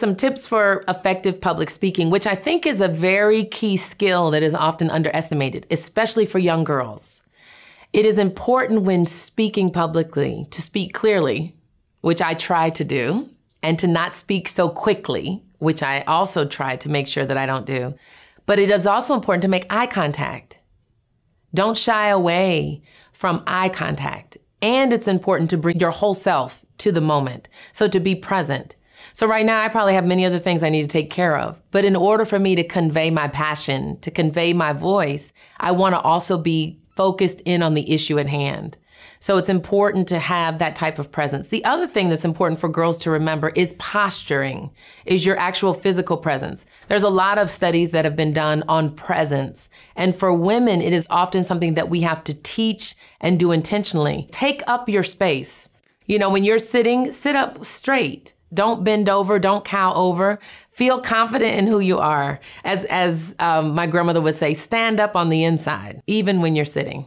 Some tips for effective public speaking, which I think is a very key skill that is often underestimated, especially for young girls. It is important when speaking publicly to speak clearly, which I try to do, and to not speak so quickly, which I also try to make sure that I don't do. But it is also important to make eye contact. Don't shy away from eye contact. And it's important to bring your whole self to the moment, so to be present. So right now, I probably have many other things I need to take care of. But in order for me to convey my passion, to convey my voice, I want to also be focused in on the issue at hand. So it's important to have that type of presence. The other thing that's important for girls to remember is posturing, is your actual physical presence. There's a lot of studies that have been done on presence. And for women, it is often something that we have to teach and do intentionally. Take up your space. You know, when you're sitting, sit up straight. Don't bend over, don't cow over. Feel confident in who you are. As my grandmother would say, stand up on the inside, even when you're sitting.